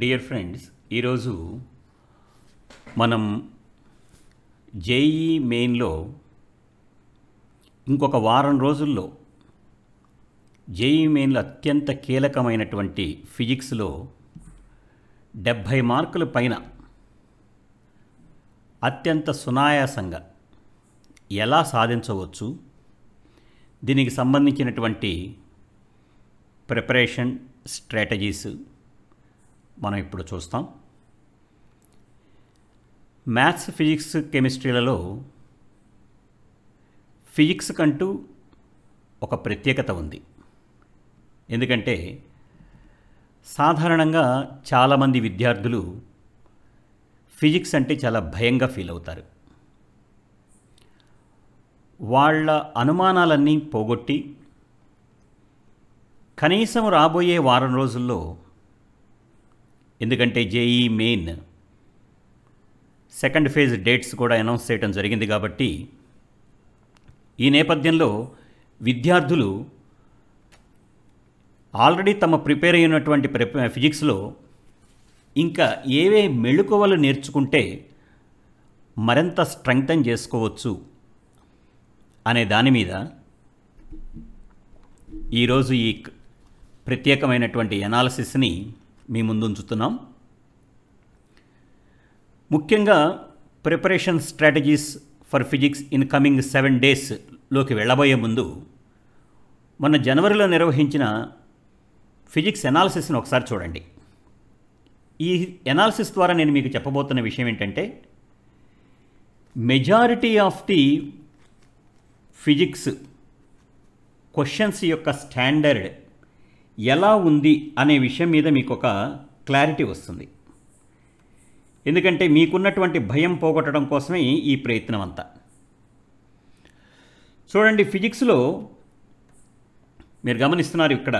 Dear friends, ఈరోజు మనం JEE మెయిన్లో ఇంకొక వారం రోజుల్లో జేఈ మెయిన్లో అత్యంత కీలకమైనటువంటి ఫిజిక్స్లో 70 మార్కుల పైన అత్యంత సునాయాసంగా ఎలా సాధించవచ్చు, దీనికి సంబంధించినటువంటి ప్రిపరేషన్ స్ట్రాటజీస్ మనం ఇప్పుడు చూస్తాం. మ్యాథ్స్, ఫిజిక్స్, కెమిస్ట్రీలలో ఫిజిక్స్ కంటూ ఒక ప్రత్యేకత ఉంది. ఎందుకంటే సాధారణంగా చాలామంది విద్యార్థులు ఫిజిక్స్ అంటే చాలా భయంగా ఫీల్ అవుతారు. వాళ్ళ అనుమానాలన్నీ పోగొట్టి కనీసం రాబోయే వారం రోజుల్లో, ఎందుకంటే JEE main second phase dates కూడా అనౌన్స్ చేయడం జరిగింది కాబట్టి, ఈ నేపథ్యంలో విద్యార్థులు ఆల్రెడీ తమ ప్రిపేర్ అయినటువంటి ఫిజిక్స్లో ఇంకా ఏవే మెళుకువలు నేర్చుకుంటే మరింత స్ట్రెంగ్తన్ చేసుకోవచ్చు అనే దాని మీద ఈరోజు ఈ ప్రత్యేకమైనటువంటి ఎనాలిసిస్ని మీ ముందుంచుతున్నాం. ముఖ్యంగా preparation strategies for physics in coming 7 డేస్లోకి వెళ్ళబోయే ముందు మన జనవరిలో నిర్వహించిన ఫిజిక్స్ ఎనాలిసిస్ని ఒకసారి చూడండి. ఈ ఎనాలిసిస్ ద్వారా నేను మీకు చెప్పబోతున్న విషయం ఏంటంటే, majority of the physics questions యొక్క స్టాండర్డ్ ఎలా ఉంది అనే విషయం మీద మీకు ఒక క్లారిటీ వస్తుంది. ఎందుకంటే మీకున్నటువంటి భయం పోగొట్టడం కోసమే ఈ ప్రయత్నం అంతా. చూడండి, ఫిజిక్స్లో మీరు గమనిస్తున్నారు, ఇక్కడ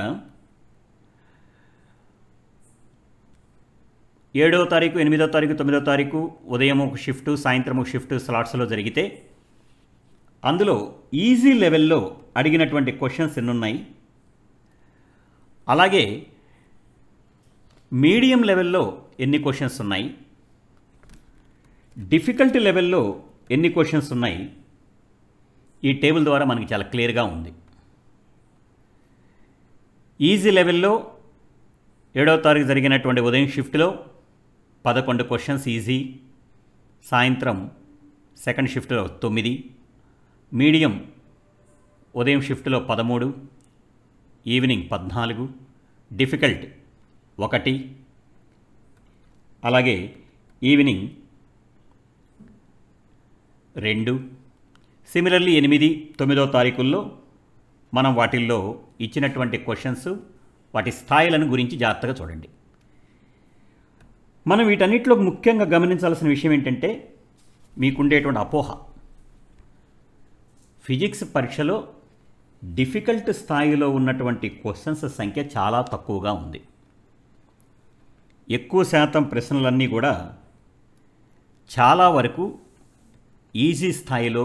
7వ తారీఖు, 8వ తారీఖు, 9వ తారీఖు ఉదయం ఒక షిఫ్ట్, సాయంత్రం ఒక షిఫ్ట్ స్లాట్స్లో జరిగితే అందులో ఈజీ లెవెల్లో అడిగినటువంటి క్వశ్చన్స్ ఎన్నున్నాయి. అలాగే మీడియం లెవెల్లో ఎన్ని క్వశ్చన్స్ ఉన్నాయి, డిఫికల్టీ లెవెల్లో ఎన్ని క్వశ్చన్స్ ఉన్నాయి, ఈ టేబుల్ ద్వారా మనకి చాలా క్లియర్గా ఉంది. ఈజీ లెవెల్లో 7వ తారీఖు జరిగినటువంటి ఉదయం షిఫ్ట్లో 11 క్వశ్చన్స్ ఈజీ, సాయంత్రం సెకండ్ షిఫ్ట్లో 9, మీడియం ఉదయం షిఫ్ట్లో 13, ఈవినింగ్ 14, డిఫికల్ట్ 1, అలాగే ఈవినింగ్ 2. సిమిలర్లీ 8, 9వ తారీఖుల్లో మనం వాటిల్లో ఇచ్చినటువంటి క్వశ్చన్స్ వాటి స్థాయిలను గురించి జాగ్రత్తగా చూడండి. మనం వీటన్నిటిలో ముఖ్యంగా గమనించాల్సిన విషయం ఏంటంటే, మీకుండేటువంటి అపోహ, ఫిజిక్స్ పరీక్షలో డిఫికల్ట్ స్థాయిలో ఉన్నటువంటి క్వశ్చన్స్ సంఖ్య చాలా తక్కువగా ఉంది. ఎక్కువ శాతం ప్రశ్నలన్నీ కూడా చాలా వరకు ఈజీ స్థాయిలో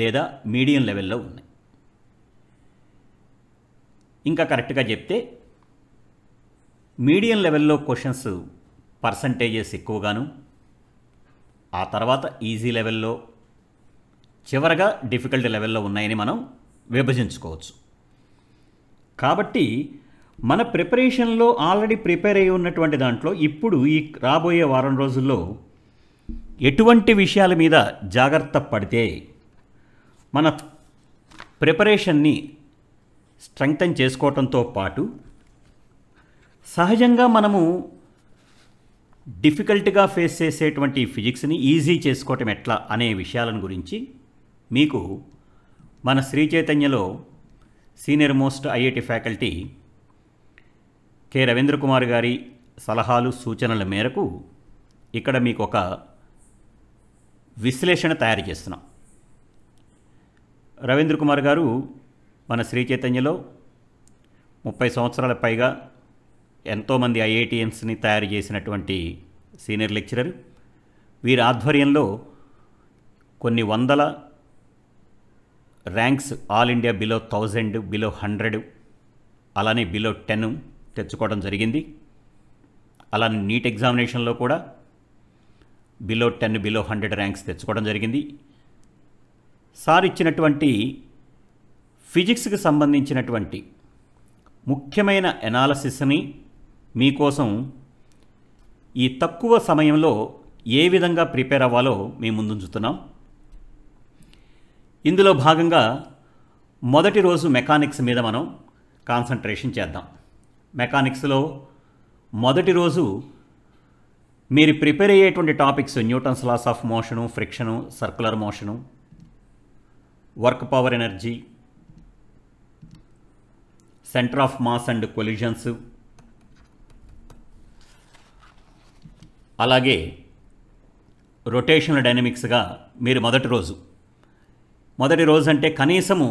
లేదా మీడియం లెవెల్లో ఉన్నాయి. ఇంకా కరెక్ట్గా చెప్తే, మీడియం లెవెల్లో క్వశ్చన్స్ పర్సంటేజెస్ ఎక్కువగాను, ఆ తర్వాత ఈజీ లెవెల్లో, చివరగా డిఫికల్ట్ లెవెల్లో ఉన్నాయని మనం విభజించుకోవచ్చు. కాబట్టి మన ప్రిపరేషన్లో ఆల్రెడీ ప్రిపేర్ అయి ఉన్నటువంటి దాంట్లో ఇప్పుడు ఈ రాబోయే వారం రోజుల్లో ఎటువంటి విషయాల మీద జాగ్రత్త పడితే మన ప్రిపరేషన్ని స్ట్రెంగ్తన్ చేసుకోవడంతో పాటు సహజంగా మనము డిఫికల్ట్గా ఫేస్ చేసేటువంటి ఫిజిక్స్ని ఈజీ చేసుకోవటం ఎట్లా అనే విషయాలను గురించి మీకు మన శ్రీ చైతన్యలో senior most IIT faculty K Ravindra Kumar గారి సలహాలు, సూచనల మేరకు ఇక్కడ మీకు ఒక విశ్లేషణ తయారు చేస్తున్నాం. రవీంద్ర కుమార్ గారు మన శ్రీ చైతన్యలో 30 సంవత్సరాల పైగా ఎంతోమంది ఐఐటిఎన్స్ని తయారు చేసినటువంటి సీనియర్ లెక్చరర్. వీరి ఆధ్వర్యంలో కొన్ని వందల ranks, all India below 1000, below 100, అలానే బిలో 10 తెచ్చుకోవడం జరిగింది. అలా నీట్ ఎగ్జామినేషన్లో కూడా బిలో 10 బిలో 100 ర్యాంక్స్ తెచ్చుకోవడం జరిగింది. సార్ ఇచ్చినటువంటి ఫిజిక్స్కి సంబంధించినటువంటి ముఖ్యమైన ఎనాలసిస్ని మీకోసం ఈ తక్కువ సమయంలో ఏ విధంగా ప్రిపేర్ అవ్వాలో మేము ముందుంచుతున్నాం. ఇందులో భాగంగా మొదటి రోజు మెకానిక్స్ మీద మనం కాన్సంట్రేషన్ చేద్దాం. మెకానిక్స్లో మొదటి రోజు మీరు ప్రిపేర్ అయ్యేటువంటి topics Newton's laws of motion, friction, circular motion, work power energy, centre of mass and collisions, అలాగే రొటేషనల్ డైనమిక్స్గా మీరు మొదటి రోజు అంటే కనీసము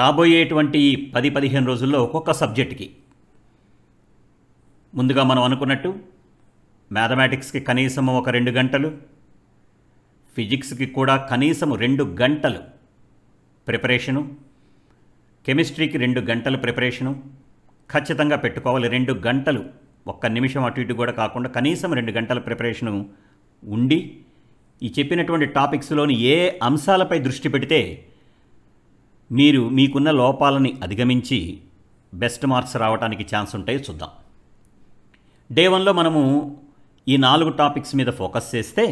రాబోయేటువంటి 10-15 రోజుల్లో ఒక్కొక్క సబ్జెక్టుకి ముందుగా మనం అనుకున్నట్టు మ్యాథమెటిక్స్కి కనీసము ఒక 2 గంటలు, ఫిజిక్స్కి కూడా కనీసము 2 గంటలు ప్రిపరేషను, కెమిస్ట్రీకి 2 గంటలు ప్రిపరేషను ఖచ్చితంగా పెట్టుకోవాలి. 2 గంటలు, ఒక్క నిమిషం అటు ఇటు కూడా కాకుండా కనీసం 2 గంటల ప్రిపరేషను ఉండి ఈ చెప్పినటువంటి టాపిక్స్లోని ఏ అంశాలపై దృష్టి పెడితే మీరు మీకున్న లోపాలని అధిగమించి బెస్ట్ మార్క్స్ రావడానికి ఛాన్స్ ఉంటాయి చూద్దాం. డే 1లో మనము ఈ 4 టాపిక్స్ మీద ఫోకస్ చేస్తే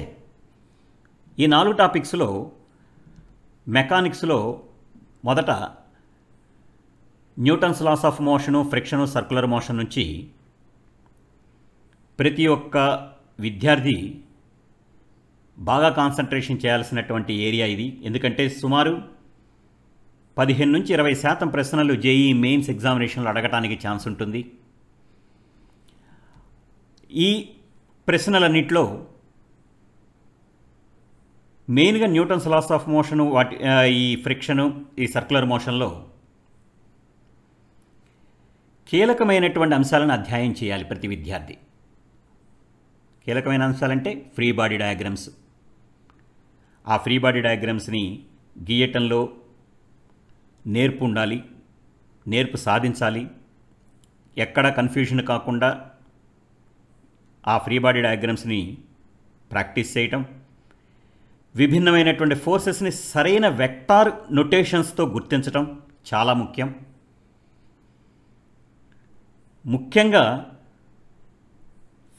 ఈ 4 టాపిక్స్లో మెకానిక్స్లో మొదట Newton's laws of motion, friction, circular motion నుంచి ప్రతి ఒక్క విద్యార్థి బాగా కాన్సంట్రేషన్ చేయాల్సినటువంటి ఏరియా ఇది. ఎందుకంటే సుమారు 15-20% ప్రశ్నలు జేఈ మెయిన్స్ ఎగ్జామినేషన్లో అడగటానికి ఛాన్స్ ఉంటుంది. ఈ ప్రశ్నలన్నింటిలో మెయిన్గా న్యూటన్స్ లాస్ ఆఫ్ మోషను, ఈ ఫ్రిక్షను, ఈ సర్కులర్ మోషన్లో కీలకమైనటువంటి అంశాలను అధ్యయనం చేయాలి ప్రతి విద్యార్థి. కీలకమైన అంశాలంటే ఫ్రీ బాడీ డయాగ్రమ్స్. ఆ ఫ్రీ బాడీ డయాగ్రమ్స్ని గీయటంలో నేర్పు ఉండాలి, నేర్పు సాధించాలి. ఎక్కడ కన్ఫ్యూజన్ కాకుండా ఆ ఫ్రీ బాడీ డయాగ్రమ్స్ని ప్రాక్టీస్ చేయటం, విభిన్నమైనటువంటి ఫోర్సెస్ని సరైన వెక్టార్ నొటేషన్స్తో గుర్తించటం చాలా ముఖ్యం. ముఖ్యంగా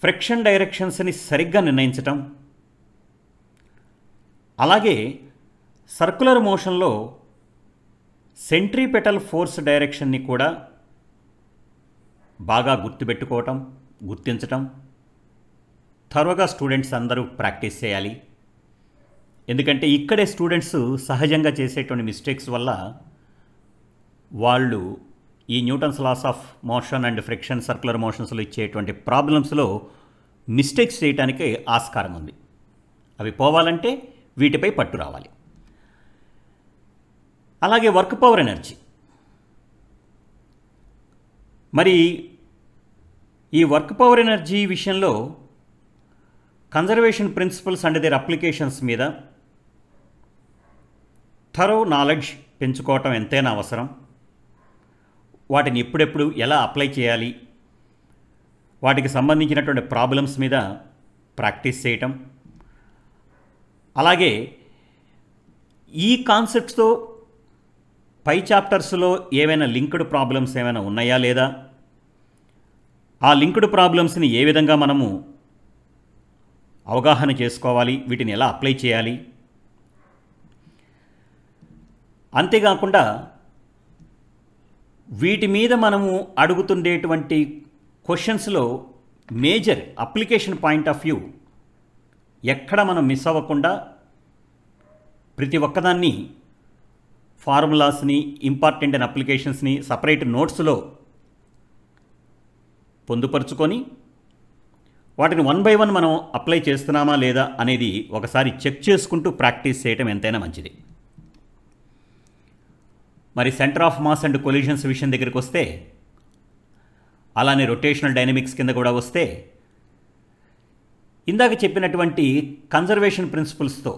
ఫ్రిక్షన్ డైరెక్షన్స్ని సరిగ్గా నిర్ణయించటం, అలాగే సర్కులర్ మోషన్లో సెంట్రిపెటల్ ఫోర్స్ డైరెక్షన్ని కూడా బాగా గుర్తించటం త్వరగా స్టూడెంట్స్ అందరూ ప్రాక్టీస్ చేయాలి. ఎందుకంటే ఇక్కడే స్టూడెంట్స్ సహజంగా చేసేటువంటి మిస్టేక్స్ వల్ల వాళ్ళు ఈ Newton's laws of motion and friction, circular మోషన్స్లో ఇచ్చేటువంటి ప్రాబ్లమ్స్లో మిస్టేక్స్ చేయడానికి ఆస్కారం ఉంది. అవి పోవాలంటే వీటిపై పట్టు రావాలి. అలాగే వర్క్ పవర్ ఎనర్జీ. మరి ఈ వర్క్ పవర్ ఎనర్జీ విషయంలో conservation principles and their applications మీద థరో నాలెడ్జ్ పెంచుకోవటం ఎంతైనా అవసరం. వాటిని ఎప్పుడెప్పుడు ఎలా అప్లై చేయాలి, వాటికి సంబంధించినటువంటి ప్రాబ్లమ్స్ మీద ప్రాక్టీస్ చేయటం, అలాగే ఈ కాన్సెప్ట్స్తో పై చాప్టర్స్లో ఏవైనా లింక్డ్ ప్రాబ్లమ్స్ ఏమైనా ఉన్నాయా లేదా, ఆ లింక్డ్ ప్రాబ్లమ్స్ని ఏ విధంగా మనము అవగాహన చేసుకోవాలి, వీటిని ఎలా అప్లై చేయాలి. అంతేకాకుండా వీటి మీద మనము అడుగుతుండేటువంటి క్వశ్చన్స్లో major application point of view ఎక్కడ మనం మిస్ అవ్వకుండా ప్రతి ఒక్కదాన్ని ఫార్ములాస్ని, ఇంపార్టెంట్ అండ్ అప్లికేషన్స్ని సపరేట్ నోట్స్లో పొందుపరుచుకొని వాటిని 1 by 1 మనం అప్లై చేస్తున్నామా లేదా అనేది ఒకసారి చెక్ చేసుకుంటూ ప్రాక్టీస్ చేయటం ఎంతైనా మంచిది. మరి centre of mass and collisions విషయం దగ్గరికి వస్తే, అలానే రొటేషనల్ డైనమిక్స్ కింద కూడా వస్తే, ఇందాక చెప్పినటువంటి కన్జర్వేషన్ ప్రిన్సిపల్స్తో,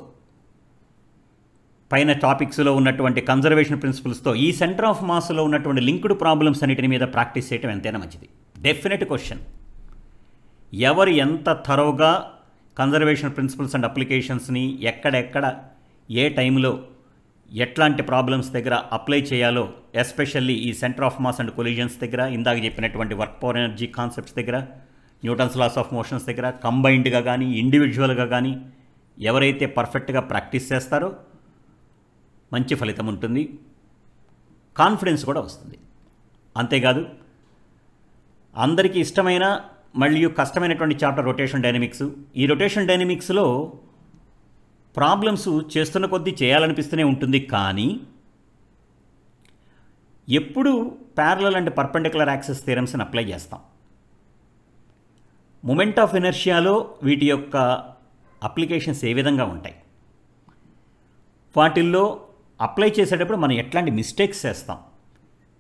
పైన టాపిక్స్లో ఉన్నటువంటి కన్జర్వేషన్ ప్రిన్సిపల్స్తో ఈ సెంటర్ ఆఫ్ మాస్లో ఉన్నటువంటి లింక్డ్ ప్రాబ్లమ్స్ అన్నిటిని మీద ప్రాక్టీస్ చేయడం ఎంతైనా మంచిది. Definite question. ఎవరు ఎంత థరోగా కన్జర్వేషన్ ప్రిన్సిపల్స్ అండ్ అప్లికేషన్స్ని ఎక్కడెక్కడ ఏ టైంలో ఎట్లాంటి ప్రాబ్లమ్స్ దగ్గర అప్లై చేయాలో, ఎస్పెషల్లీ ఈ centre of mass and collisions దగ్గర, ఇందాక చెప్పినటువంటి వర్క్ పవర్ ఎనర్జీ కాన్సెప్ట్స్ దగ్గర, న్యూటన్స్ లాస్ ఆఫ్ మోషన్స్ దగ్గర కంబైన్డ్గా కానీ ఇండివిజువల్గా కానీ ఎవరైతే పర్ఫెక్ట్గా ప్రాక్టీస్ చేస్తారో మంచి ఫలితం ఉంటుంది, కాన్ఫిడెన్స్ కూడా వస్తుంది. అంతేకాదు అందరికీ ఇష్టమైన మరియు కష్టమైనటువంటి చాప్టర్ రొటేషన్ డైనమిక్స్. ఈ రొటేషన్ డైనమిక్స్లో ప్రాబ్లమ్స్ చేస్తున్న కొద్దీ చేయాలనిపిస్తూనే ఉంటుంది, కానీ ఎప్పుడు ప్యారలల్ అండ్ పర్పెండిక్యులర్ యాక్సిస్ థియరమ్స్ని అప్లై చేస్తాం. మూమెంట్ ఆఫ్ ఇనర్షియాలో వీటి యొక్క అప్లికేషన్స్ ఏ విధంగా ఉంటాయి, వాటిల్లో అప్లై చేసేటప్పుడు మనం ఎట్లాంటి మిస్టేక్స్ చేస్తాం,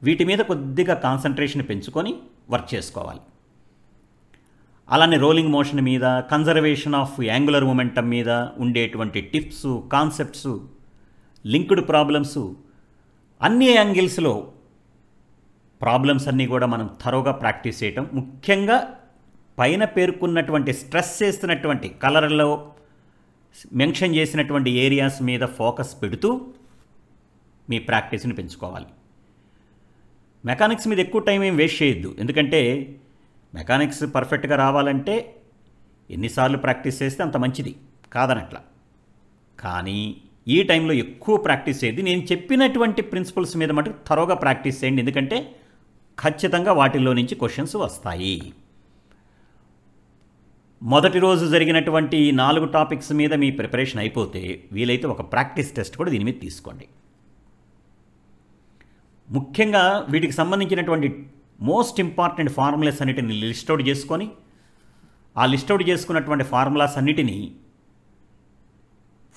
వీటి మీద కొద్దిగా కాన్సన్ట్రేషన్ పెంచుకొని వర్క్ చేసుకోవాలి. అలానే రోలింగ్ మోషన్ మీద, కన్జర్వేషన్ ఆఫ్ యాంగులర్ మొమెంటం మీద ఉండేటువంటి టిప్స్, కాన్సెప్ట్స్, లింక్డ్ ప్రాబ్లమ్స్, అన్ని యాంగిల్స్లో ప్రాబ్లమ్స్ అన్నీ కూడా మనం థరోగా ప్రాక్టీస్ చేయటం, ముఖ్యంగా పైన పేర్కొన్నటువంటి స్ట్రెస్ చేస్తున్నటువంటి కలర్లో మెన్షన్ చేసినటువంటి ఏరియాస్ మీద ఫోకస్ పెడుతూ మీ ప్రాక్టీస్ని పెంచుకోవాలి. మెకానిక్స్ మీద ఎక్కువ టైం ఏం వేస్ట్ చేయొద్దు, ఎందుకంటే మెకానిక్స్ పర్ఫెక్ట్గా రావాలంటే ఎన్నిసార్లు ప్రాక్టీస్ చేస్తే అంత మంచిది కాదనట్లా, కానీ ఈ టైంలో ఎక్కువ ప్రాక్టీస్ చేయద్దు. నేను చెప్పినటువంటి ప్రిన్సిపల్స్ మీద మటుకు థరోగా ప్రాక్టీస్ చేయండి, ఎందుకంటే ఖచ్చితంగా వాటిల్లో నుంచి క్వశ్చన్స్ వస్తాయి. మొదటి రోజు జరిగినటువంటి 4 టాపిక్స్ మీద మీ ప్రిపరేషన్ అయిపోతే వీలైతే ఒక ప్రాక్టీస్ టెస్ట్ కూడా దీని మీద తీసుకోండి. ముఖ్యంగా వీటికి సంబంధించినటువంటి మోస్ట్ ఇంపార్టెంట్ ఫార్ములాస్ అన్నిటిని లిస్ట్ అవుట్ చేసుకొని, ఆ లిస్ట్ అవుట్ చేసుకున్నటువంటి ఫార్ములాస్ అన్నిటినీ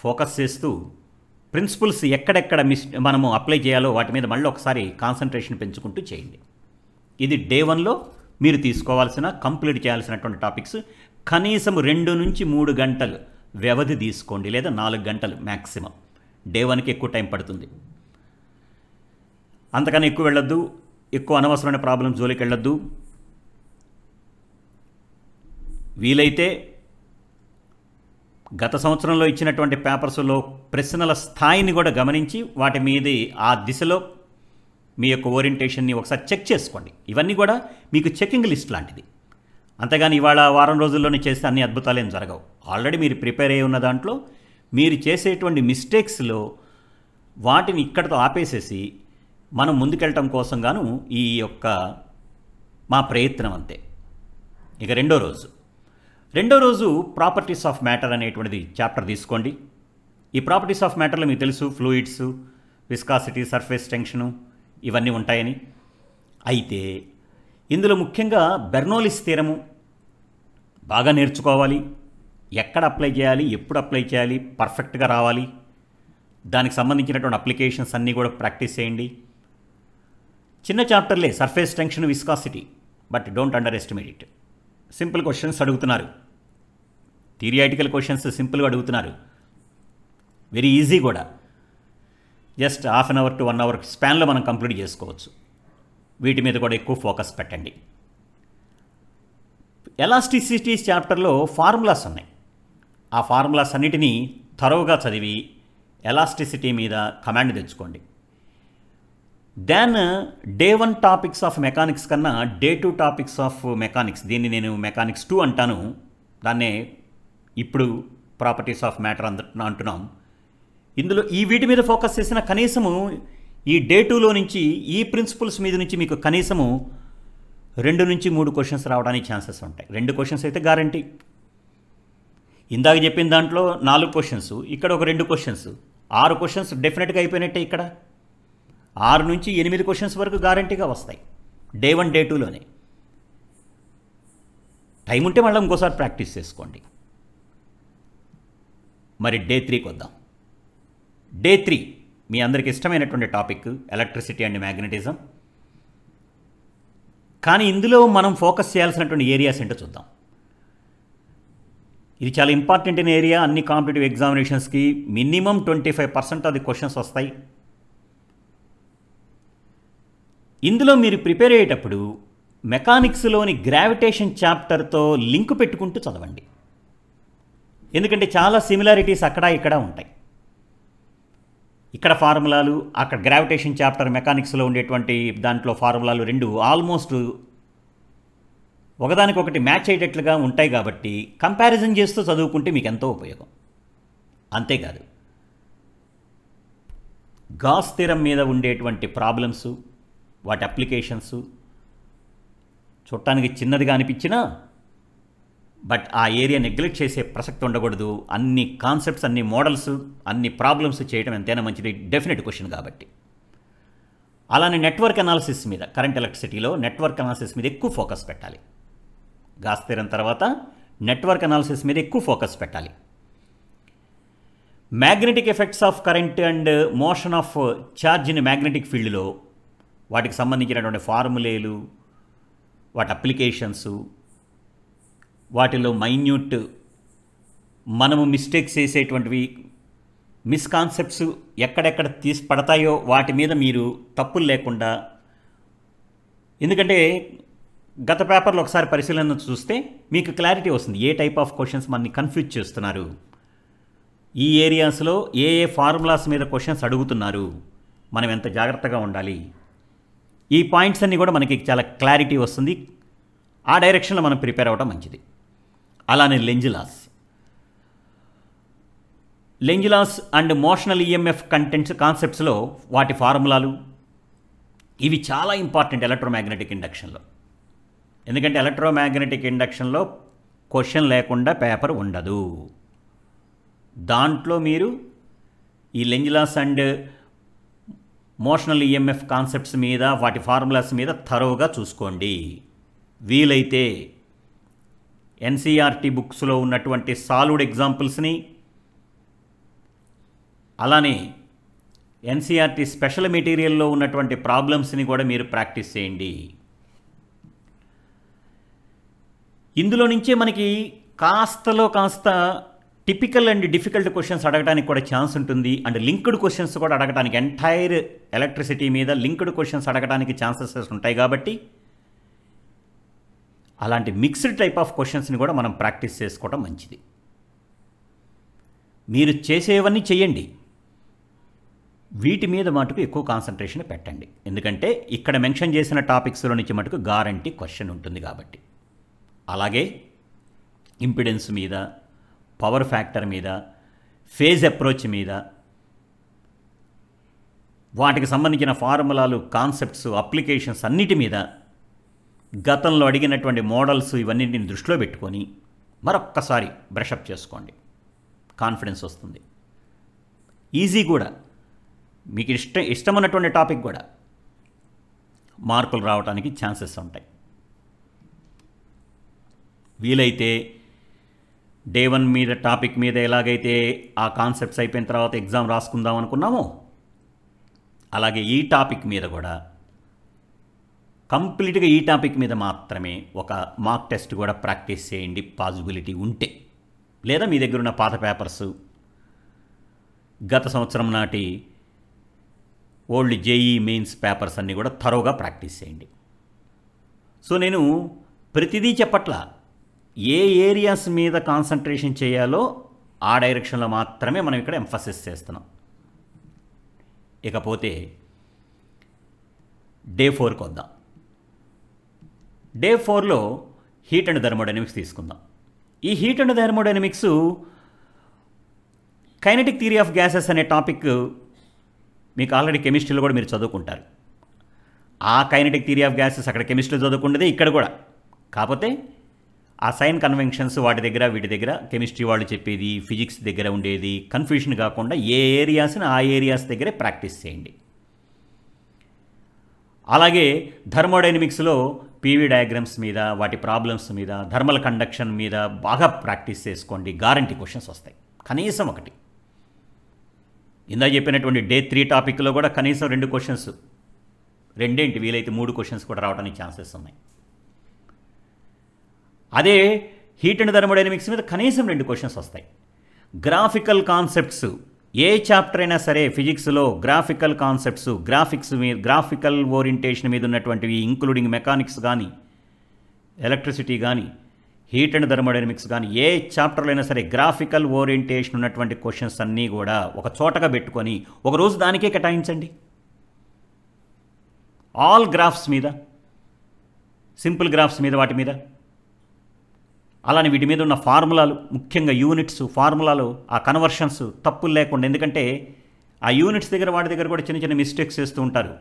ఫోకస్ చేస్తూ ప్రిన్సిపల్స్ ఎక్కడెక్కడ మనము అప్లై చేయాలో వాటి మీద మళ్ళీ ఒకసారి కాన్సన్ట్రేషన్ పెంచుకుంటూ చేయండి. ఇది Day 1లో మీరు తీసుకోవాల్సిన కంప్లీట్ చేయాల్సినటువంటి టాపిక్స్. కనీసం 2 నుంచి 3 గంటలు వ్యవధి తీసుకోండి, లేదా 4 గంటలు మ్యాక్సిమం. Day 1కి ఎక్కువ టైం పడుతుంది, అంతకన్నా ఎక్కువ వెళ్ళొద్దు, ఎక్కువ అనవసరమైన ప్రాబ్లం జోలికి వెళ్ళొద్దు. వీలైతే గత సంవత్సరంలో ఇచ్చినటువంటి పేపర్స్లో ప్రశ్నల స్థాయిని కూడా గమనించి వాటి మీద ఆ దిశలో మీ యొక్క ఓరియంటేషన్ని ఒకసారి చెక్ చేసుకోండి. ఇవన్నీ కూడా మీకు చెకింగ్ లిస్ట్ లాంటిది, అంతేగాని ఇవాళ వారం రోజుల్లోనే చేస్తే అన్ని అద్భుతాలు ఏం జరగవు. ఆల్రెడీ మీరు ప్రిపేర్ అయ్యి ఉన్న దాంట్లో మీరు చేసేటువంటి మిస్టేక్స్లో వాటిని ఇక్కడితో ఆపేసేసి మనం ముందుకెళ్ళటం కోసం గాను ఈ యొక్క మా ప్రయత్నం అంతే. ఇక రెండో రోజు ప్రాపర్టీస్ ఆఫ్ మ్యాటర్ అనేటువంటిది చాప్టర్ తీసుకోండి. ఈ ప్రాపర్టీస్ ఆఫ్ మ్యాటర్లో మీకు తెలుసు ఫ్లూయిడ్స్, విస్కాసిటీ, సర్ఫేస్ టెన్షను ఇవన్నీ ఉంటాయని. అయితే ఇందులో ముఖ్యంగా బెర్నౌలీస్ థియరము బాగా నేర్చుకోవాలి, ఎక్కడ అప్లై చేయాలి, ఎప్పుడు అప్లై చేయాలి, పర్ఫెక్ట్గా రావాలి, దానికి సంబంధించినటువంటి అప్లికేషన్స్ అన్నీ కూడా ప్రాక్టీస్ చేయండి. చిన్న చాప్టర్లే surface tension, viscosity, but don't underestimate it. Simple questions అడుగుతున్నారు, థియరియాటికల్ క్వశ్చన్స్ సింపుల్గా అడుగుతున్నారు, వెరీ ఈజీ కూడా. జస్ట్ 1/2 to 1 hour స్పాన్లో మనం కంప్లీట్ చేసుకోవచ్చు. వీటి మీద కూడా ఎక్కువ ఫోకస్ పెట్టండి. ఎలాస్టిసిటీస్ చాప్టర్లో ఫార్ములాస్ ఉన్నాయి, ఆ ఫార్ములాస్ అన్నిటినీ థరోగా చదివి ఎలాస్టిసిటీ మీద కమాండ్ తెచ్చుకోండి. Then Day 1 topics of mechanics కన్నా Day 2 టాపిక్స్ ఆఫ్ మెకానిక్స్, దీన్ని నేను మెకానిక్స్ 2 అంటాను, దాన్నే ఇప్పుడు ప్రాపర్టీస్ ఆఫ్ మ్యాటర్ అంటున్నాం. ఇందులో ఈ వీటి మీద ఫోకస్ చేసిన కనీసము ఈ Day 2లో నుంచి ఈ ప్రిన్సిపల్స్ మీద నుంచి మీకు కనీసము 2 నుంచి 3 క్వశ్చన్స్ రావడానికి ఛాన్సెస్ ఉంటాయి. 2 క్వశ్చన్స్ అయితే గ్యారంటీ. ఇందాక చెప్పిన దాంట్లో 4 క్వశ్చన్స్, ఇక్కడ ఒక 2 క్వశ్చన్స్, 6 క్వశ్చన్స్ డెఫినెట్గా అయిపోయినట్టే. ఇక్కడ 6 నుంచి 8 క్వశ్చన్స్ వరకు గ్యారంటీగా వస్తాయి Day 1, Day 2లోనే. టైం ఉంటే మళ్ళీ ఇంకోసారి ప్రాక్టీస్ చేసుకోండి. మరి Day 3కి వద్దాం. Day 3 మీ అందరికి ఇష్టమైనటువంటి టాపిక్ ఎలక్ట్రిసిటీ అండ్ మ్యాగ్నెటిజం. కానీ ఇందులో మనం ఫోకస్ చేయాల్సినటువంటి ఏరియాస్ ఏంటో చూద్దాం. ఇది చాలా ఇంపార్టెంట్ అయిన ఏరియా, అన్ని కాంపిటేటివ్ ఎగ్జామినేషన్స్కి మినిమం 25% అది క్వశ్చన్స్ వస్తాయి. ఇందులో మీరు ప్రిపేర్ అయ్యేటప్పుడు మెకానిక్స్ లోని గ్రావిటేషన్ చాప్టర్ తో లింక్ పెట్టుకుంటూ చదవండి. ఎందుకంటే చాలా సిమిలారిటీస్ అక్కడ ఇక్కడ ఉంటాయి. ఇక్కడ ఫార్ములాలు, అక్కడ గ్రావిటేషన్ చాప్టర్ మెకానిక్స్లో ఉండేటువంటి దాంట్లో ఫార్ములాలు రెండు ఆల్మోస్ట్ ఒకదానికొకటి మ్యాచ్ అయ్యేటట్లుగా ఉంటాయి. కాబట్టి కంపారిజన్ చేస్తూ చదువుకుంటే మీకు ఎంతో ఉపయోగం. అంతేకాదు గాస్ థియరం మీద ఉండేటువంటి ప్రాబ్లమ్స్, వాటి అప్లికేషన్స్ చూడటానికి చిన్నదిగా అనిపించినా బట్ ఆ ఏరియా నెగ్లెక్ట్ చేసే ప్రసక్తి ఉండకూడదు. అన్ని కాన్సెప్ట్స్, అన్ని మోడల్స్, అన్ని ప్రాబ్లమ్స్ చేయడం ఎంతైనా మంచిది, డెఫినెట్ క్వశ్చన్ కాబట్టి. అలానే నెట్వర్క్ అనాలిసిస్ మీద, కరెంట్ ఎలక్ట్రిసిటీలో నెట్వర్క్ అనాలిసిస్ మీద ఎక్కువ ఫోకస్ పెట్టాలి. గాస్ థియరం తర్వాత నెట్వర్క్ అనాలిసిస్ మీద ఎక్కువ ఫోకస్ పెట్టాలి. Magnetic effects of current and motion of charge in magnetic ఫీల్డ్లో వాటికి సంబంధించినటువంటి ఫార్ములేలు, వాటి అప్లికేషన్స్, వాటిలో మైన్యూట్ మనము మిస్టేక్స్ చేసేటువంటివి, మిస్కాన్సెప్ట్స్ ఎక్కడెక్కడ తీసి పడతాయో వాటి మీద మీరు తప్పులు లేకుండా. ఎందుకంటే గత పేపర్లో ఒకసారి పరిశీలన చూస్తే మీకు క్లారిటీ వస్తుంది ఏ టైప్ ఆఫ్ క్వశ్చన్స్ మనని కన్ఫ్యూజ్ చేస్తున్నారు, ఈ ఏరియాస్లో ఏ ఏ ఫార్ములాస్ మీద క్వశ్చన్స్ అడుగుతున్నారు, మనం ఎంత జాగ్రత్తగా ఉండాలి. ఈ పాయింట్స్ అన్నీ కూడా మనకి చాలా క్లారిటీ వస్తుంది. ఆ డైరెక్షన్లో మనం ప్రిపేర్ అవ్వడం మంచిది. అలానే Lenz laws and motional EMF contents కాన్సెప్ట్స్లో వాటి ఫార్ములాలు, ఇవి చాలా ఇంపార్టెంట్ ఎలక్ట్రోమాగ్నెటిక్ ఇండక్షన్లో. ఎందుకంటే ఎలక్ట్రోమాగ్నెటిక్ ఇండక్షన్లో క్వశ్చన్ లేకుండా పేపర్ ఉండదు. దాంట్లో మీరు ఈ Lenz laws and motional EMF concepts మీద, వాటి ఫార్ములాస్ మీద థరోగా చూసుకోండి. వీలైతే ఎన్సీఆర్టీ బుక్స్లో ఉన్నటువంటి సాలిడ్ ఎగ్జాంపుల్స్ని, అలానే ఎన్సీఆర్టీ స్పెషల్ మెటీరియల్లో ఉన్నటువంటి ప్రాబ్లమ్స్ని కూడా మీరు ప్రాక్టీస్ చేయండి. ఇందులో నుంచే మనకి కాస్తలో కాస్త టిపికల్ అండ్ డిఫికల్ట్ క్వశ్చన్స్ అడగడానికి కూడా ఛాన్స్ ఉంటుంది. అండ్ లింక్డ్ క్వశ్చన్స్ కూడా అడగడానికి, ఎంటైర్ ఎలక్ట్రిసిటీ మీద లింక్డ్ క్వశ్చన్స్ అడగడానికి ఛాన్సెస్ ఉంటాయి. కాబట్టి అలాంటి మిక్స్డ్ టైప్ ఆఫ్ క్వశ్చన్స్ని కూడా మనం ప్రాక్టీస్ చేసుకోవడం మంచిది. మీరు చేసేవన్నీ చేయండి, వీటి మీద మటుకు ఎక్కువ కాన్సన్ట్రేషన్ పెట్టండి. ఎందుకంటే ఇక్కడ మెన్షన్ చేసిన టాపిక్స్లో నుంచి మటుకు గ్యారంటీ క్వశ్చన్ ఉంటుంది కాబట్టి. అలాగే ఇంపిడెన్స్ మీద, పవర్ ఫ్యాక్టర్ మీద, ఫేజ్ అప్రోచ్ మీద, వాటికి సంబంధించిన ఫార్ములాలు, కాన్సెప్ట్స్, అప్లికేషన్స్ అన్నిటి మీద గతంలో అడిగినటువంటి మోడల్స్ ఇవన్నింటిని దృష్టిలో పెట్టుకొని మరొక్కసారి బ్రషప్ చేసుకోండి. కాన్ఫిడెన్స్ వస్తుంది. ఈజీ కూడా, మీకు ఇష్టమైనటువంటి టాపిక్ కూడా మార్కులు రావడానికి ఛాన్సెస్ ఉంటాయి. వీలైతే డే వన్ మీద టాపిక్ మీద ఎలాగైతే ఆ కాన్సెప్ట్స్ అయిపోయిన తర్వాత ఎగ్జామ్ రాసుకుందాం అనుకున్నామో, అలాగే ఈ టాపిక్ మీద కూడా కంప్లీట్గా ఈ టాపిక్ మీద మాత్రమే ఒక మార్క్ టెస్ట్ కూడా ప్రాక్టీస్ చేయండి పాజిబిలిటీ ఉంటే. లేదా మీ దగ్గర ఉన్న పాత పేపర్స్, గత సంవత్సరం నాటి ఓల్డ్ జేఈ మెయిన్స్ పేపర్స్ అన్నీ కూడా థరోగా ప్రాక్టీస్ చేయండి. సో నేను ప్రతిదీ చెప్పట్లా, ఏ ఏరియాస్ మీద కాన్సన్ట్రేషన్ చేయాలో ఆ డైరెక్షన్లో మాత్రమే మనం ఇక్కడ ఎంఫసిస్ చేస్తున్నాం. ఇకపోతే డే ఫోర్కి వద్దాం. డే ఫోర్లో హీట్ అండ్ థర్మోడైనమిక్స్ తీసుకుందాం. ఈ heat and thermodynamics kinetic theory of gases అనే టాపిక్ మీకు ఆల్రెడీ కెమిస్ట్రీలో కూడా మీరు చదువుకుంటారు. ఆ కైనెటిక్ థియరీ ఆఫ్ గ్యాసెస్ అక్కడ కెమిస్ట్రీలో చదువుకుంటుంది, ఇక్కడ కూడా. కాకపోతే ఆ సైన్ కన్వెన్షన్స్ వాటి దగ్గర వీటి దగ్గర కెమిస్ట్రీ వాళ్ళు చెప్పేది, ఫిజిక్స్ దగ్గర ఉండేది కన్ఫ్యూషన్ కాకుండా ఏ ఏరియాస్ని ఆ ఏరియాస్ దగ్గరే ప్రాక్టీస్ చేయండి. అలాగే థర్మోడైనమిక్స్లో పీవీ డయాగ్రామ్స్ మీద, వాటి ప్రాబ్లమ్స్ మీద, థర్మల్ కండక్షన్ మీద బాగా ప్రాక్టీస్ చేసుకోండి. గ్యారంటీ క్వశ్చన్స్ వస్తాయి, కనీసం ఒకటి. ఇందా చెప్పినటువంటి డే 3 టాపిక్లో కూడా కనీసం 2 క్వశ్చన్స్, రెండేంటి వీలైతే 3 క్వశ్చన్స్ కూడా రావడానికి ఛాన్సెస్ ఉన్నాయి. అదే హీట్ అండ్ థర్మోడైనమిక్స్ మీద కనీసం 2 క్వశ్చన్స్ వస్తాయి. గ్రాఫికల్ కాన్సెప్ట్స్, ఏ చాప్టర్ అయినా సరే ఫిజిక్స్లో గ్రాఫికల్ కాన్సెప్ట్స్, గ్రాఫిక్స్ మీద, గ్రాఫికల్ ఓరియంటేషన్ మీద ఉన్నటువంటివి ఇంక్లూడింగ్ మెకానిక్స్ కానీ, ఎలక్ట్రిసిటీ కానీ హీట్ అండ్ థర్మోడైనమిక్స్ కానీ ఏ చాప్టర్లో అయినా సరే గ్రాఫికల్ ఓరియంటేషన్ ఉన్నటువంటి క్వశ్చన్స్ అన్నీ కూడా ఒక చోటగా పెట్టుకొని ఒకరోజు దానికే కేటాయించండి. ఆల్ గ్రాఫ్స్ మీద, సింపుల్ గ్రాఫ్స్ మీద, వాటి మీద, అలానే వీటి మీద ఉన్న ఫార్ములాలు, ముఖ్యంగా యూనిట్స్, ఫార్ములాలు, ఆ కన్వర్షన్స్ తప్పులు లేకుండా. ఎందుకంటే ఆ యూనిట్స్ దగ్గర వాటి దగ్గర కూడా చిన్న చిన్న మిస్టేక్స్ చేస్తూ ఉంటారు.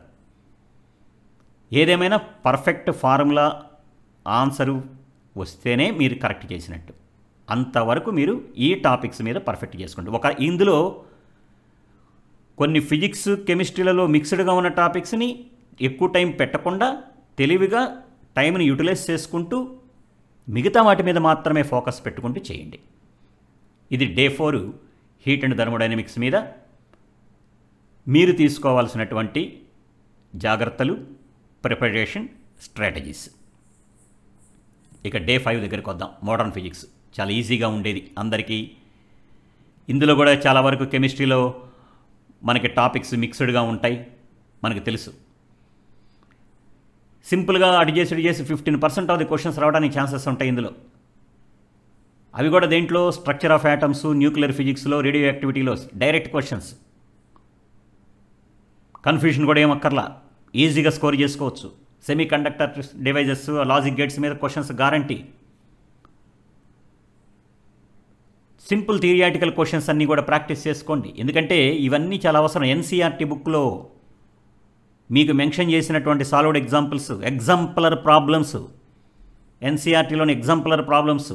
ఏదేమైనా పర్ఫెక్ట్ ఫార్ములా ఆన్సరు వస్తేనే మీరు కరెక్ట్ చేసినట్టు. అంతవరకు మీరు ఈ టాపిక్స్ మీద పర్ఫెక్ట్ చేసుకోండి. ఒక ఇందులో కొన్ని ఫిజిక్స్ కెమిస్ట్రీలలో మిక్స్డ్గా ఉన్న టాపిక్స్ని ఎక్కువ టైం పెట్టకుండా తెలివిగా టైంని యూటిలైజ్ చేసుకుంటూ మిగతా వాటి మీద మాత్రమే ఫోకస్ పెట్టుకుంటూ చేయండి. ఇది డే 4 హీట్ అండ్ థర్మోడైనమిక్స్ మీద మీరు తీసుకోవాల్సినటువంటి జాగ్రత్తలు, ప్రిపరేషన్ స్ట్రాటజీస్. ఇక డే 5 దగ్గరికి వద్దాం. మోడర్న్ ఫిజిక్స్ చాలా ఈజీగా ఉండేది అందరికీ. ఇందులో కూడా చాలా వరకు కెమిస్ట్రీలో మనకి టాపిక్స్ మిక్స్డ్గా ఉంటాయి, మనకు తెలుసు. సింపుల్గా అటు చేసి 15% ఆఫ్ ది క్వశ్చన్స్ రావడానికి ఛాన్సెస్ ఉంటాయి ఇందులో. అవి కూడా దేంట్లో, స్ట్రక్చర్ ఆఫ్ యాటమ్స్, న్యూక్లియర్ ఫిజిక్స్లో, రేడియో యాక్టివిటీలో డైరెక్ట్ క్వశ్చన్స్. కన్ఫ్యూషన్ కూడా ఏమక్కర్లా, ఈజీగా స్కోర్ చేసుకోవచ్చు. Semiconductor devices, logic gates మీద questions guarantee. Simple theoretical questions అన్నీ కూడా ప్రాక్టీస్ చేసుకోండి. ఎందుకంటే ఇవన్నీ చాలా అవసరం. ఎన్సీఆర్టీ బుక్లో మీకు మెన్షన్ చేసినటువంటి సాల్వ్డ్ ఎగ్జాంపుల్స్, ఎగ్జాంపులర్ ప్రాబ్లమ్స్, ఎన్సీఆర్టీలోని ఎగ్జాంపులర్ ప్రాబ్లమ్స్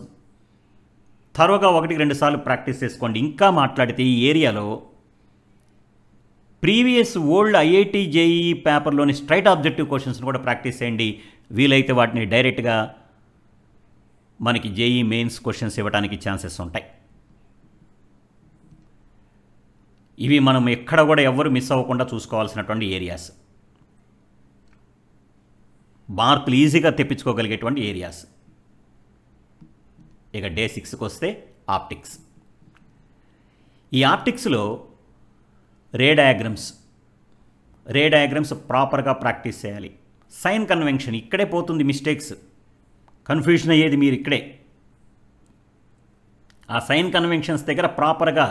త్వరగా 1-2 సార్లు ప్రాక్టీస్ చేసుకోండి. ఇంకా మాట్లాడితే ఈ ఏరియాలో ప్రీవియస్ ఓల్డ్ ఐఐటి జేఈ పేపర్లోని స్ట్రైట్ ఆబ్జెక్టివ్ క్వశ్చన్స్ని కూడా ప్రాక్టీస్ చేయండి. వీలైతే వాటిని డైరెక్ట్గా మనకి జేఈ మెయిన్స్ క్వశ్చన్స్ ఇవ్వడానికి ఛాన్సెస్ ఉంటాయి. ఇవి మనం ఎక్కడ కూడా ఎవరు మిస్ అవ్వకుండా చూసుకోవాల్సినటువంటి ఏరియాస్, మార్కులు ఈజీగా తెప్పించుకోగలిగేటువంటి ఏరియాస్. ఇక డే 6కి వస్తే ఆప్టిక్స్. ఈ ఆప్టిక్స్లో రే డయాగ్రమ్స్ ప్రాపర్గా ప్రాక్టీస్ చేయాలి. సైన్ కన్వెన్షన్, ఇక్కడే పోతుంది మిస్టేక్స్, కన్ఫ్యూజన్ అయ్యేది మీరు ఇక్కడే. ఆ సైన్ కన్వెన్షన్స్ దగ్గర ప్రాపర్గా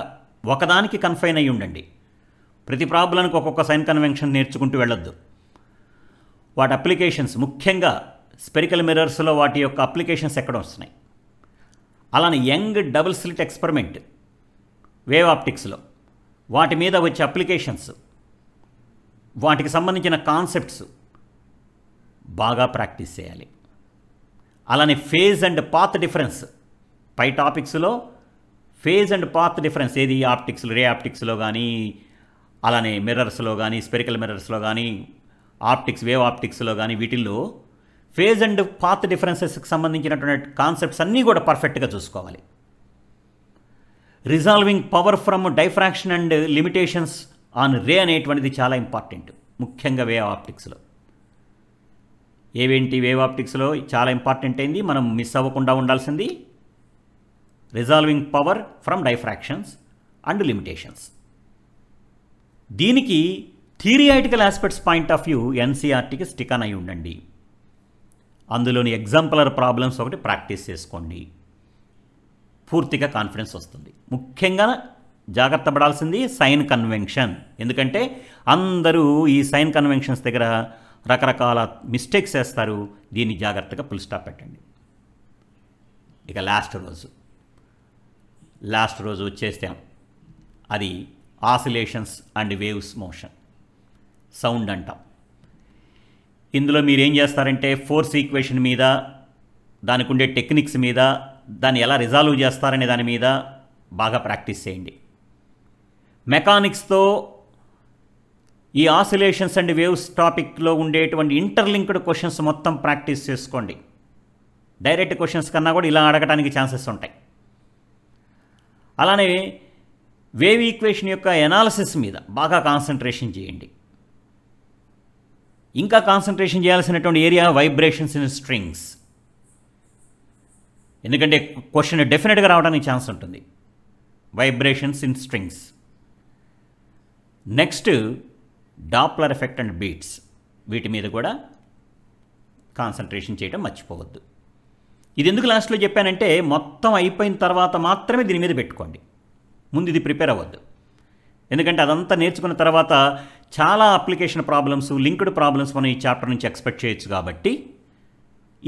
ఒకదానికి కన్ఫైన్ అయ్యి ఉండండి. ప్రతి ప్రాబ్లంకి ఒక్కొక్క సైన్ కన్వెన్షన్ నేర్చుకుంటూ వెళ్ళొద్దు. వాటి అప్లికేషన్స్, ముఖ్యంగా స్పెరికల్ మిరర్స్లో వాటి యొక్క అప్లికేషన్స్ ఎక్కడ వస్తున్నాయి, అలానే Young double slit experiment wave ఆప్టిక్స్లో వాటి మీద వచ్చే అప్లికేషన్స్, వాటికి సంబంధించిన కాన్సెప్ట్స్ బాగా ప్రాక్టీస్ చేయాలి. అలానే ఫేజ్ అండ్ పాత్ డిఫరెన్స్, పై టాపిక్స్లో ఫేజ్ అండ్ పాత్ డిఫరెన్స్ ఏది, ఆప్టిక్స్లో, రే ఆప్టిక్స్లో కానీ, అలానే మిర్రర్స్లో కానీ, స్పెరికల్ మిర్రర్స్లో కానీ, ఆప్టిక్స్ వేవ్ ఆప్టిక్స్లో కానీ, వీటిల్లో ఫేజ్ అండ్ పాత్ డిఫరెన్సెస్కి సంబంధించినటువంటి కాన్సెప్ట్స్ అన్నీ కూడా పర్ఫెక్ట్గా చూసుకోవాలి. Resolving power from diffraction and limitations on ray అనేటువంటిది చాలా ఇంపార్టెంట్, ముఖ్యంగా వేవ్ ఆప్టిక్స్లో. ఏవేంటి వేవ్ ఆప్టిక్స్లో చాలా ఇంపార్టెంట్ అయింది, మనం మిస్ అవ్వకుండా ఉండాల్సింది resolving power from diffractions and limitations. దీనికి theoretical aspects point of view ఎన్సీఆర్టీకి స్టిక్ అయి ఉండండి. అందులోని ఎగ్జాంపులర్ ప్రాబ్లమ్స్ ఒకటి ప్రాక్టీస్ చేసుకోండి, పూర్తిగా కాన్ఫిడెన్స్ వస్తుంది. ముఖ్యంగా జాగ్రత్త పడాల్సింది సైన్ కన్వెన్షన్. ఎందుకంటే అందరూ ఈ సైన్ కన్వెన్షన్స్ దగ్గర రకరకాల మిస్టేక్స్ చేస్తారు. దీన్ని జాగ్రత్తగా ఫుల్ స్టాప్ పెట్టండి. ఇక లాస్ట్ రోజు వచ్చేస్తాం, అది oscillations and waves motion, sound అంటాం. ఇందులో మీరు ఏం చేస్తారంటే ఫోర్స్ ఈక్వేషన్ మీద, దానికి ఉండే టెక్నిక్స్ మీద, దాన్ని ఎలా రిజాల్వ్ చేస్తారనే దాని మీద బాగా ప్రాక్టీస్ చేయండి. మెకానిక్స్తో ఈ ఆసిలేషన్స్ అండ్ వేవ్స్ టాపిక్లో ఉండేటువంటి ఇంటర్లింక్డ్ క్వశ్చన్స్ మొత్తం ప్రాక్టీస్ చేసుకోండి. డైరెక్ట్ క్వశ్చన్స్ కన్నా కూడా ఇలా అడగడానికి ఛాన్సెస్ ఉంటాయి. అలానే వేవ్ ఈక్వేషన్ యొక్క ఎనాలిసిస్ మీద బాగా కాన్సన్ట్రేషన్ చేయండి. ఇంకా కాన్సన్ట్రేషన్ చేయాల్సినటువంటి ఏరియా వైబ్రేషన్స్ ఇన్ స్ట్రింగ్స్. ఎందుకంటే క్వశ్చన్ డెఫినెట్గా రావడానికి ఛాన్స్ ఉంటుంది, vibrations in strings. Next Doppler effect and beats, వీటి మీద కూడా కాన్సన్ట్రేషన్ చేయడం మర్చిపోవద్దు. इदि लास्ట్లో చెప్పానంటే మొత్తం అయిపోయిన తర్వాత మాత్రమే దీని మీద పెట్టుకోండి, ముందు ఇది ప్రిపేర్ అవ్వద్దు. ఎందుకంటే అదంతా నేర్చుకున్న తర్వాత చాలా అప్లికేషన్ ప్రాబ్లమ్స్, లింక్డ్ ప్రాబ్లమ్స్ మనం ఈ చాప్టర్ నుంచి ఎక్స్పెక్ట్ చేయొచ్చు. కాబట్టి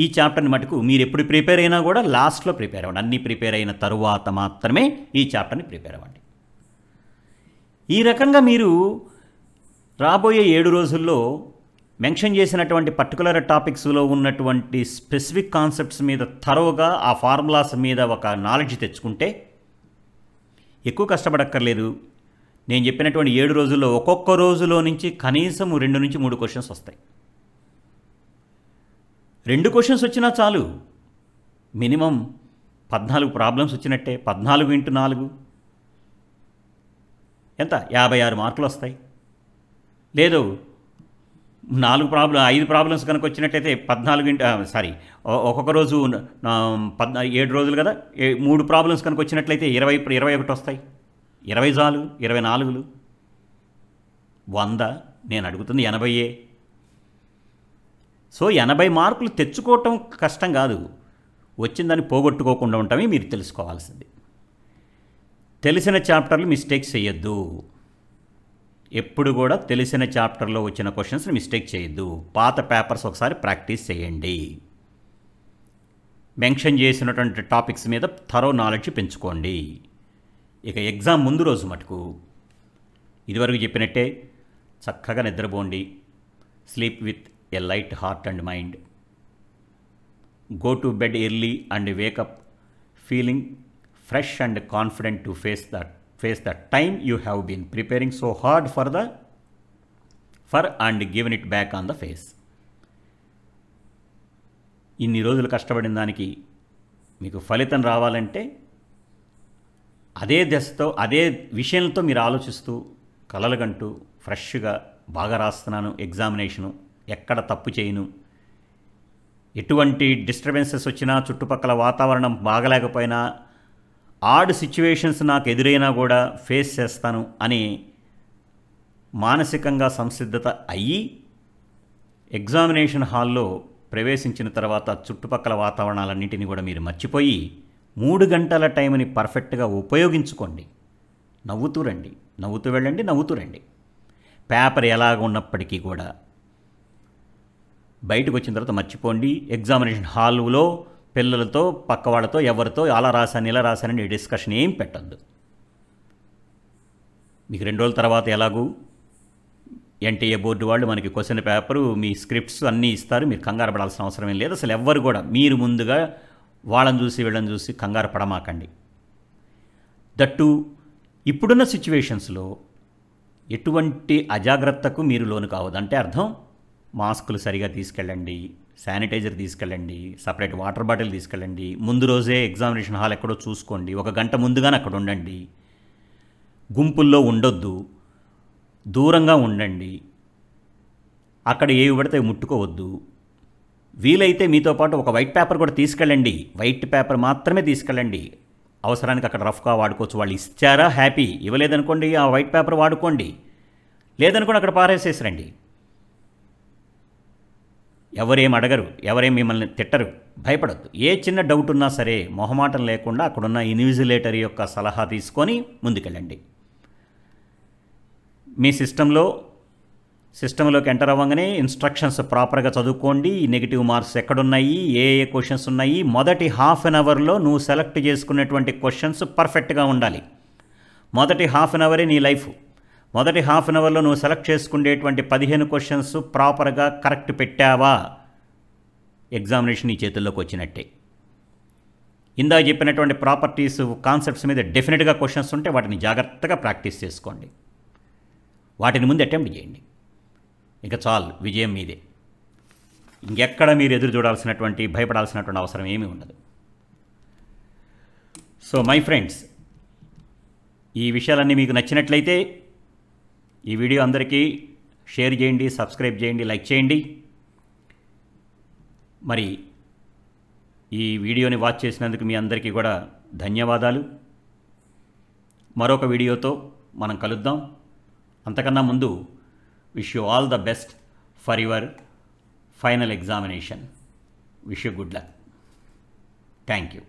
ఈ చాప్టర్ని మటుకు మీరు ఎప్పుడు ప్రిపేర్ అయినా కూడా లాస్ట్లో ప్రిపేర్ అవ్వండి. అన్నీ ప్రిపేర్ అయిన తర్వాత మాత్రమే ఈ చాప్టర్ని ప్రిపేర్ అవ్వండి. ఈ రకంగా మీరు రాబోయే 7 రోజుల్లో మెన్షన్ చేసినటువంటి పర్టికులర్ టాపిక్స్లో ఉన్నటువంటి స్పెసిఫిక్ కాన్సెప్ట్స్ మీద తరోగా ఆ ఫార్ములాస్ మీద ఒక నాలెడ్జ్ తెచ్చుకుంటే ఎక్కువ కష్టపడక్కర్లేదు. నేను చెప్పినటువంటి 7 రోజుల్లో ఒక్కొక్క రోజులో నుంచి కనీసం 2 నుంచి 3 క్వశ్చన్స్ వస్తాయి. 2 క్వశ్చన్స్ వచ్చినా చాలు, మినిమం 14 ప్రాబ్లమ్స్ వచ్చినట్టే. 14×4 ఎంత? 56 మార్కులు వస్తాయి. లేదు 5 ప్రాబ్లమ్స్ కనుక వచ్చినట్టయితే 14 ఒక్కొక్క రోజు 7 రోజులు కదా, 3 ప్రాబ్లమ్స్ కనుక వచ్చినట్లయితే 21 వస్తాయి. 20 చాలు, 24 100 నేను అడుగుతుంది 80. సో 80 మార్కులు తెచ్చుకోవటం కష్టం కాదు, వచ్చిందని పోగొట్టుకోకుండా ఉండటమే మీరు తెలుసుకోవాల్సింది. తెలిసిన చాప్టర్లు మిస్టేక్ చేయొద్దు. ఎప్పుడు కూడా తెలిసిన చాప్టర్లో వచ్చిన క్వశ్చన్స్ని మిస్టేక్ చేయొద్దు. పాత పేపర్స్ ఒకసారి ప్రాక్టీస్ చేయండి. మెన్షన్ చేసినటువంటి టాపిక్స్ మీద థరో నాలెడ్జ్ పెంచుకోండి. ఇక ఎగ్జామ్ ముందు రోజు మటుకు ఇదివరకు చెప్పినట్టే చక్కగా నిద్రపోండి. Sleep with a light heart and mind. Go to bed early and wake up feeling fresh and confident to face the time you have been preparing so hard for and given it back on the face. ఇన్ని రోజులు కష్టపడిన దానికి మీకు ఫలితం రావాలంటే అదే దశతో, అదే విషయంతో మీరు ఆలోచిస్తూ కలలుగంటూ ఫ్రెష్గా బాగా రాస్తున్నాను, ఎగ్జామినేషను ఎక్కడ తప్పు చేయను, ఎటువంటి డిస్టర్బెన్సెస్ వచ్చినా, చుట్టుపక్కల వాతావరణం బాగలేకపోయినా, ఆడ్ సిచ్యువేషన్స్ నాకు ఎదురైనా కూడా ఫేస్ చేస్తాను అని మానసికంగా సంసిద్ధత అయ్యి ఎగ్జామినేషన్ హాల్లో ప్రవేశించిన తర్వాత చుట్టుపక్కల వాతావరణాలన్నింటినీ కూడా మీరు మర్చిపోయి 3 గంటల టైంని పర్ఫెక్ట్గా ఉపయోగించుకోండి. నవ్వుతూ రండి, నవ్వుతూ వెళ్ళండి, నవ్వుతూ రండి. పేపర్ ఎలాగ ఉన్నప్పటికీ కూడా బయటకు వచ్చిన తర్వాత మర్చిపోండి. ఎగ్జామినేషన్ హాల్లో పిల్లలతో, పక్కవాళ్ళతో, ఎవరితో అలా రాశాను ఇలా రాశానని డిస్కషన్ ఏం పెట్టద్దు. మీకు 2 రోజుల తర్వాత ఎలాగూ ఎన్టీఏ బోర్డు వాళ్ళు మనకి క్వశ్చన్ పేపరు, మీ స్క్రిప్ట్స్ అన్నీ ఇస్తారు. మీరు కంగారు పడాల్సిన అవసరం ఏం లేదు. అసలు ఎవ్వరు కూడా మీరు ముందుగా వాళ్ళని చూసి వీళ్ళని చూసి కంగారు పడమాకండి. దట్టు ఇప్పుడున్న సిచ్యువేషన్స్లో ఎటువంటి అజాగ్రత్తకు మీరు లోను కావద్దు. అంటే అర్థం, మాస్కులు సరిగా తీసుకెళ్ళండి, శానిటైజర్ తీసుకెళ్ళండి, సపరేట్ వాటర్ బాటిల్ తీసుకెళ్ళండి. ముందు రోజే ఎగ్జామినేషన్ హాల్ ఎక్కడో చూసుకోండి, 1 గంట ముందుగానే అక్కడ ఉండండి. గుంపుల్లో ఉండొద్దు, దూరంగా ఉండండి. అక్కడ ఏవి పడితే ముట్టుకోవద్దు. వీలైతే మీతో పాటు ఒక వైట్ పేపర్ కూడా తీసుకెళ్ళండి. వైట్ పేపర్ మాత్రమే తీసుకెళ్ళండి. అవసరానికి అక్కడ రఫ్గా వాడుకోవచ్చు. వాళ్ళు ఇచ్చారా హ్యాపీ, ఇవ్వలేదనుకోండి ఆ వైట్ పేపర్ వాడుకోండి, లేదనుకోండి అక్కడ పారేసేసిరండి. ఎవరేం అడగరు, ఎవరేం మిమ్మల్ని తిట్టరు, భయపడద్దు. ఏ చిన్న డౌట్ ఉన్నా సరే మొహమాటం లేకుండా అక్కడున్న ఇన్విజిలేటర్ యొక్క సలహా తీసుకొని ముందుకెళ్ళండి. మీ సిస్టంలోకి ఎంటర్ అవ్వగానే ఇన్స్ట్రక్షన్స్ ప్రాపర్గా చదువుకోండి. నెగిటివ్ మార్క్స్ ఎక్కడున్నాయి, ఏ ఏ క్వశ్చన్స్ ఉన్నాయి, మొదటి ½ అవర్లో నువ్వు సెలెక్ట్ చేసుకునేటువంటి క్వశ్చన్స్ పర్ఫెక్ట్గా ఉండాలి. మొదటి ½ అవరే నీ లైఫ్. మొదటి ½ అవర్లో నువ్వు సెలెక్ట్ చేసుకునేటువంటి 15 క్వశ్చన్స్ ప్రాపర్గా కరెక్ట్ పెట్టావా, ఎగ్జామినేషన్ నీ చేతుల్లోకి వచ్చినట్టే. ఇందాక చెప్పినటువంటి ప్రాపర్టీస్, కాన్సెప్ట్స్ మీద డెఫినెట్గా క్వశ్చన్స్ ఉంటే వాటిని జాగ్రత్తగా ప్రాక్టీస్ చేసుకోండి. వాటిని ముందు అటెంప్ట్ చేయండి. ఇంకా చాలు, విజయం మీదే. ఇంకెక్కడ మీరు ఎదురు చూడాల్సినటువంటి, భయపడాల్సినటువంటి అవసరం ఏమీ ఉండదు. సో మై ఫ్రెండ్స్, ఈ విషయాలన్నీ మీకు నచ్చినట్లయితే ఈ వీడియో అందరికీ షేర్ చేయండి, సబ్స్క్రైబ్ చేయండి, లైక్ చేయండి. మరి ఈ వీడియోని వాచ్ చేసినందుకు మీ అందరికీ కూడా ధన్యవాదాలు. మరొక వీడియోతో మనం కలుద్దాం. అంతకన్నా ముందు wish you all the best for your final examination. Wish you good luck. Thank you.